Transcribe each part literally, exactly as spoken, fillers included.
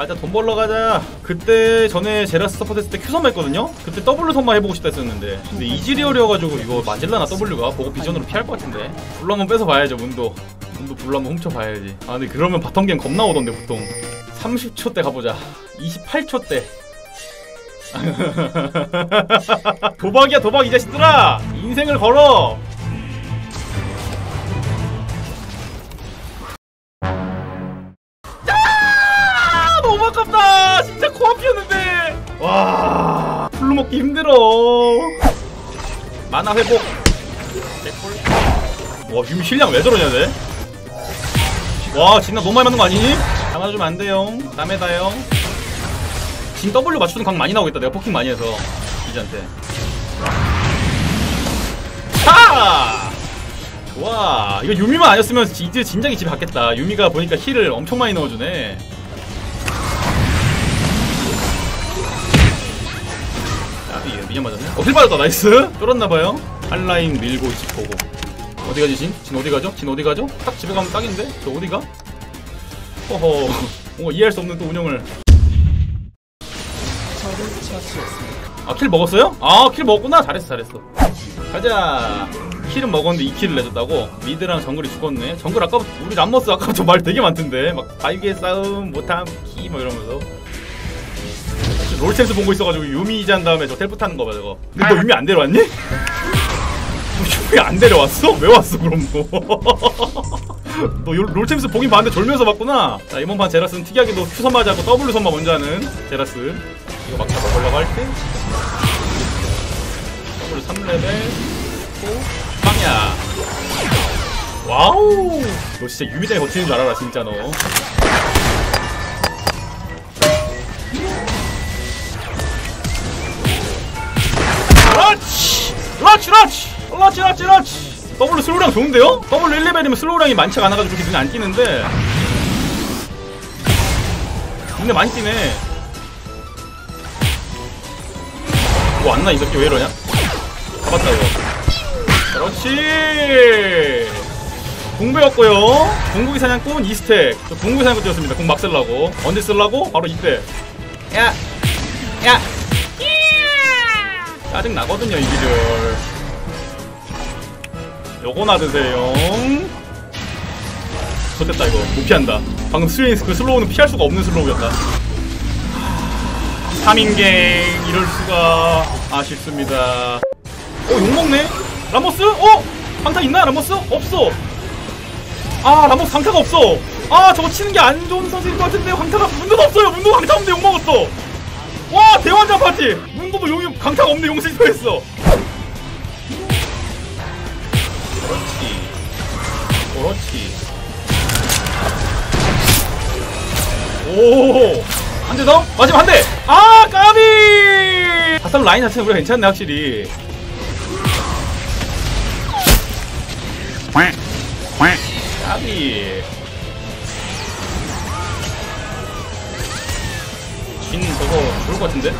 가자, 돈 벌러 가자. 그때 전에 제라스 서포트 했을 때 큐섬 했거든요? 그때 더블유 선만 해보고 싶다 했었는데, 근데 이지리얼이어가지고 이거 만질라나 더블유가 보고 비전으로 피할 것 같은데. 불러 한번 뺏어봐야죠. 문도 문도 불러 한번 훔쳐봐야지. 아 근데 그러면 바텀게임 겁나 오던데. 보통 삼십 초 때 가보자. 이십팔 초 때. 도박이야 도박 이 자식들아! 인생을 걸어! 아깝다. 진짜 코앞이었는데. 와, 풀로 먹기 힘들어. 만화 회복. 와, 유미 실량 왜 저러냐 쟤. 와, 진나 너무 많이 맞는 거 아니니? 담아주면 안 돼요. 담에다요. 진 W 맞추는 각 많이 나오겠다. 내가 포킹 많이 해서 이제한테. 하! 와, 이거 유미만 아니었으면 이제 진작에 집에 갔겠다. 유미가 보니까 힐을 엄청 많이 넣어주네. 미녀 맞았네? 어, 힐 받았다. 나이스! 쫄았나봐요? 한라인 밀고 집 보고. 어디가지 진? 진 어디가죠? 진 어디가죠? 딱 집에 가면 딱인데? 저 어디가? 허허. 어, 이해할 수 없는 또 운영을. 아, 킬 먹었어요? 아, 킬 먹었구나. 잘했어 잘했어. 가자. 킬은 먹었는데 이 킬을 내줬다고? 미드랑 정글이 죽었네. 정글 아까 우리 람머스 아까부터 말 되게 많던데. 막 발개 싸움 못함 키 막 이러면서. 롤 챔스 보고 있어가지고 유미 이전 다음에 저 텔프 타는 거 봐 저거. 근데 너 유미 안 데려왔니? 유미 안 데려왔어? 왜 왔어 그럼 너? 너 롤 챔스 보긴 봤는데 졸면서 봤구나. 자 이번 판 제라스는 특이하게도 Q 선마하지 않고 W 선마 먼저 하는 제라스. 이거 막 잡아 보려고 할 때 W 삼 레벨 빵야. 와우. 너 진짜 유미 때문에 버티는 줄 알아라 진짜 너. 러치 러치 러치 러치 러치. W 슬로우량 좋은데요? W 일 레벨이면 슬로우량이 많지가 않아가지고 그렇게 눈에 안 띄는데 눈에 많이 띄네. 오 안나 이 새끼 왜 이러냐? 잡았다 이거. 러치 공 배웠고요. 공구기 사냥꾼 이 스택. 저 공구기 사냥꾼 되었습니다. 공 막 쓸라고. 언제 쓸라고? 바로 이때. 야 야 짜증 나거든요 이 비주얼. 요거 놔드세요. 좋됐다 이거 못 피한다. 방금 스윙스 그 슬로우는 피할 수가 없는 슬로우였다. 삼인갱 이럴 수가. 아쉽습니다. 어 욕먹네. 람머스? 어? 강타 있나 람머스? 없어. 아 람머스 강타가 없어. 아 저거 치는 게 안 좋은 선수일 것 같은데 강타가 문도가 없어요. 문도가 강타 없는데 욕먹었어. 와! 대환장 파티! 문도도 용이 강타가 없는 용신이 터했어! 그렇지. 그렇지. 오! 한 대 더? 마지막 한 대! 아! 까비! 바텀 라인 자체는 우리가 괜찮네, 확실히. 까비! 진 저거 좋을 것 같은데?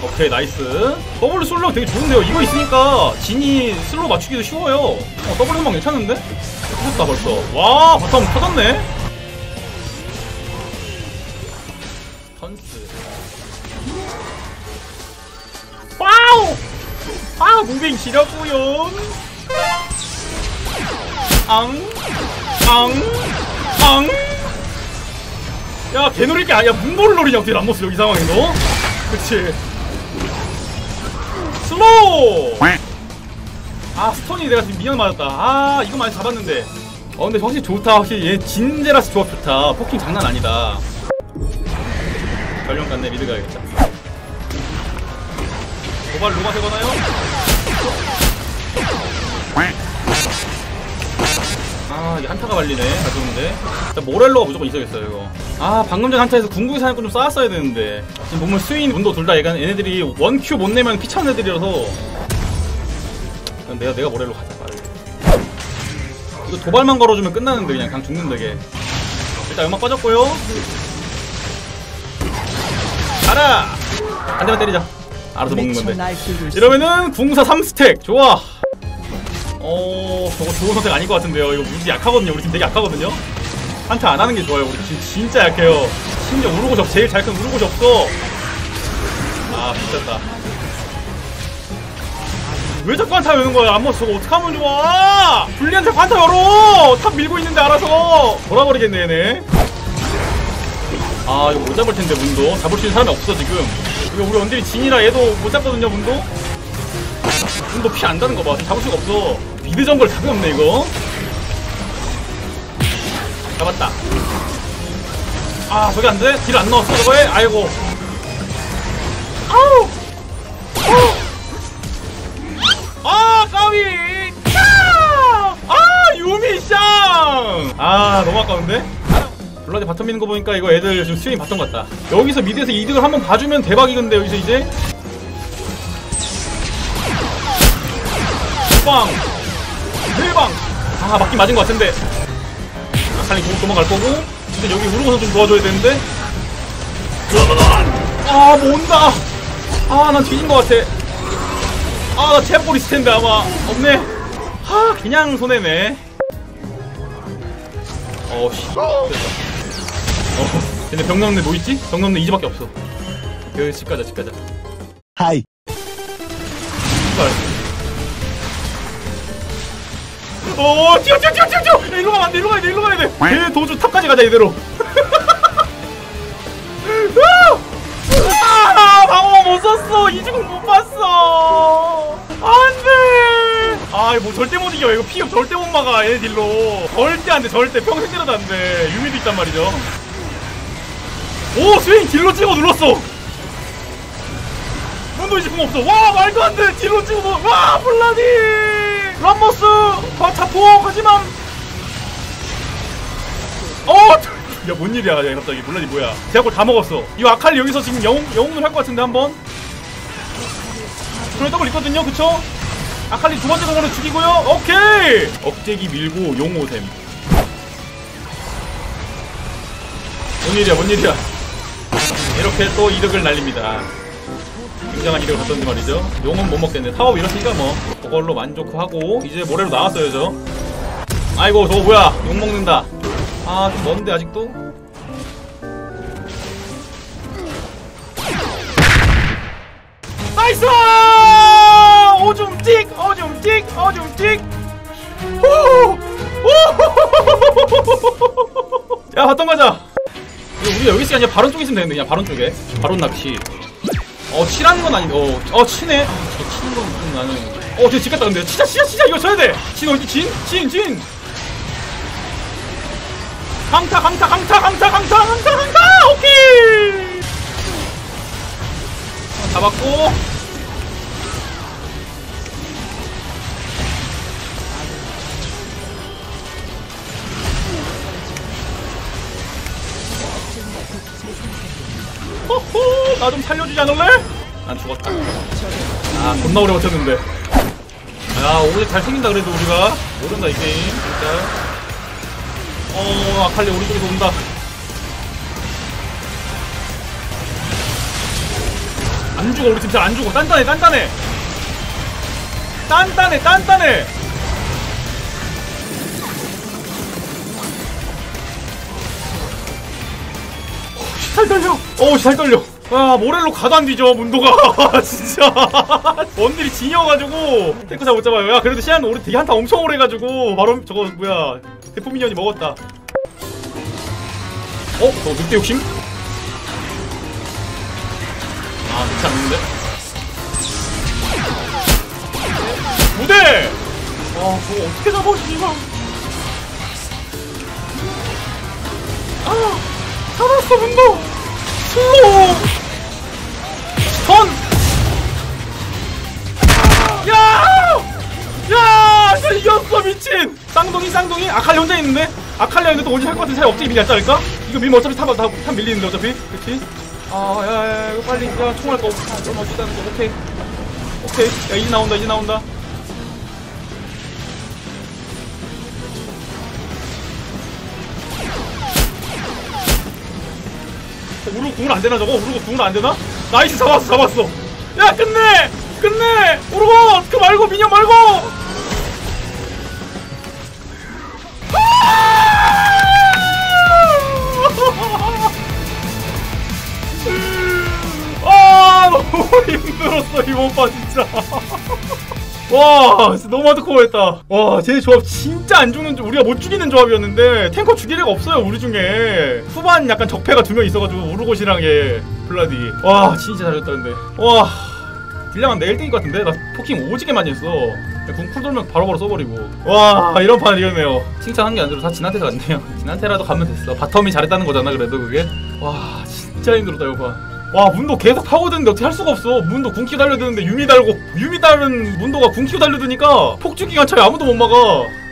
오케이 나이스. 더블 솔로 되게 좋은데요? 이거 있으니까 진이 슬로우 맞추기도 쉬워요. 어 더블 한방 괜찮은데? 터졌다 벌써. 와 바텀 터졌네? 턴스 와우! 아 무빙 지렸구요. 앙 앙 앙. 야, 개 노릴 게 아니야. 문도를 노리냐, 어떻게 람머스 여기 상황에 너? 그치. 슬로우! 아, 스톤이 내가 지금 미연 맞았다. 아, 이거 많이 잡았는데. 어, 근데 확실히 좋다. 확실히 얘 진제라스 조합 좋다. 포킹 장난 아니다. 전령 갔네, 미드 가야겠다. 도발 로마 세거나요? 아, 이게 한타가 말리네. 가져오는데. 일단 모렐로가 무조건 있어야겠어요, 이거. 아, 방금 전 한타에서 궁극기 사냥꾼 좀 쌓았어야 되는데. 지금 보면 스윈, 문도 둘 다 얘가 얘네들이 원 큐 못 내면 귀찮은 애들이라서. 그냥 내가, 내가 모렐로 가자, 빠르게. 이거 도발만 걸어주면 끝나는데, 그냥 강 죽는데, 걔. 일단 음악 꺼졌고요. 가라! 한 대만 때리자. 알아서 먹는 건데. 이러면은 궁사 삼 스택. 좋아! 어, 저거 좋은 선택 아닌 것 같은데요. 이거 무지 약하거든요. 우리 팀 되게 약하거든요. 한타 안 하는 게 좋아요. 우리 팀 진짜 약해요. 심지어 우르고 적 제일 잘 큰 우르고 적도. 아 미쳤다. 왜 자꾸 한타 여는 거야 람머스가. 어떡하면 좋아. 불리한테 한타 열어. 탑 밀고 있는데 알아서 돌아버리겠네 얘네. 아 이거 못 잡을 텐데 문도. 잡을 수 있는 사람이 없어 지금. 이거 우리 원딜이 진이라 얘도 못 잡거든요 문도. 문도 피 안 다는 거 봐. 잡을 수가 없어. 미드 정글 답이 없네 이거. 잡았다. 아 저게 안 돼? 딜 안 넣었어 저거에? 아이고. 아우. 아 까비. 아 유미 쌍. 아 너무 아까운데? 블라디 바텀 미는 거 보니까 이거 애들 지금 스윙 봤던 것 같다. 여기서 미드에서 이득을 한번 봐주면 대박이. 근데 여기서 이제 빵! 대박! 아 맞긴 맞은 것 같은데 아칼리 도망갈 거고. 근데 여기 우르고서 좀 도와줘야 되는데. 아 뭐 온다. 아 난 뒤진 것 같아. 아 나 제압골 있을 텐데 아마 없네. 하 그냥 손해네. 어우씨 어 근데 병 넘는 데 뭐 있지? 병 넘는 데 이제밖에 없어. 여기 집 가자 집 가자. 하이 출발. 오, 뛰어, 뛰어, 뛰어, 뛰어, 뛰어! 일로 가면 안 돼, 일로 가야 돼, 일로 가야 돼! 얘 도주 탑까지 가자, 이대로! 아, 방어 못 썼어! 이중 못 봤어! 안 돼! 아, 이거 뭐 절대 못 이겨, 이거 피업 절대 못 막아, 얘 딜로. 절대 안 돼, 절대. 평생 때려도 안 돼. 유미도 있단 말이죠. 오, 스윙! 딜로 찍어 눌렀어! 문도 이제 공 없어. 와, 말도 안 돼! 딜로 찍어 눌렀어! 와, 블라디! 람머스! 더 자포! 하지만! 어! 야, 뭔 일이야, 야, 갑자기. 블라디 뭐야. 제압골 다 먹었어. 이거 아칼리 여기서 지금 영웅, 영웅을 할 것 같은데, 한 번? 그런 떡을 있거든요, 그쵸? 아칼리 두 번째 공으로 죽이고요. 오케이! 억제기 밀고 용오셈. 뭔 일이야, 뭔 일이야. 이렇게 또 이득을 날립니다. 굉장한 이득을 봤던지 말이죠. 용은 못 먹겠는데 타워 밀었으니까 뭐 그걸로 만족하고 이제 모래로 나왔어야죠. 아이고 저거 뭐야. 용 먹는다. 아 좀 먼데 아직도? 나이스! 오줌 찍! 오줌 찍! 오줌 찍! 후! 오! 야 바텀 가자! 우리 여기 있으니까 그냥 바론 쪽에 있으면 되는데 그냥 바론 쪽에. 바론 낚시. 어 치라는 건 아닌데. 어, 어 치네. 아, 저 치는 건 무슨 나는. 어 쟤 집 갔다 근데. 진짜 진짜 진짜 이거 쳐야 돼. 진 어디 진? 진 진. 강타 강타 강타 강타 강타 강타 강타. 오케이. 어, 잡았고. 호호. 나 좀 살려주지 않을래? 난 죽었다. 아 겁나 오래 버텼는데. 야 오늘 잘 생긴다 그래도 우리가. 모른다 이 게임 진짜. 어 아칼리 오른쪽에서 온다. 안 죽어 우리 팀 잘 안 죽어. 단단해 단단해 단단해 단단해. 잘 떨려. 어우 잘 떨려. 아 모렐로 가도 안 뒤져 문도가. 진짜 원딜이 진이어가지고 탱크 잘 못 잡아요. 야 그래도 시안 오래 되게 한타 엄청 오래 해가지고 바로 저거 뭐야 대포 미니언이 먹었다. 어? 저거 늑대 욕심? 아 그렇지 않는데? 무대! 아 저거 어떻게 잡아오시지 마. 아 살았어 문도! 슬로우! 턴! 야! 야! 진짜 이겼어 미친! 쌍둥이 쌍둥이? 아칼리 혼자 있는데? 아칼리 혼자 또 오지 할 것 같은데 차라리 억제기 밀리지 않을까? 이거 밀면 어차피 탑, 탑, 탑 밀리는데 어차피? 그치? 아 야야 이거 빨리 야 총알 거 없어. 너무 어쩌다는 거. 오케이 오케이. 야 이제 나온다 이제 나온다. 우르고 궁을 안 되나 저거? 우르고 궁을 안 되나? 나이스 잡았어 잡았어. 야 끝내 끝내. 우르고 그 말고 미녀 말고. 이거 봐 진짜. 와 진짜 너무 하드코어했다. 와 쟤네 조합 진짜 안 죽는, 우리가 못 죽이는 조합이었는데 탱커 죽일 애가 없어요 우리 중에. 후반 약간 적폐가 두 명 있어가지고 우르고시랑 얘 블라디. 와 진짜 잘했다는데. 와 딜량은 내 일 등일 것 같은데? 나 포킹 오지게 많이 했어. 궁 쿨 돌면 바로바로 써버리고. 와 이런 판을 이겼네요. 칭찬한 게 아니라 다 진한테 갔네요. 진한테라도 가면 됐어. 바텀이 잘했다는 거잖아 그래도 그게. 와 진짜 힘들었다 이거 봐. 와 문도 계속 파고드는데 어떻게 할 수가 없어. 문도 궁키고 달려드는데 유미 달고, 유미 달은 문도가 궁키고 달려드니까 폭주기간 차이 아무도 못 막아.